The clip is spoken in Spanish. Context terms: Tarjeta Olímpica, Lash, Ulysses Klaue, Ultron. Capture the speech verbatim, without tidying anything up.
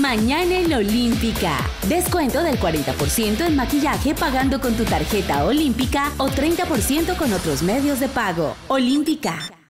Mañana en Olímpica. Descuento del cuarenta por ciento en maquillaje pagando con tu tarjeta Olímpica o treinta por ciento con otros medios de pago. Olímpica.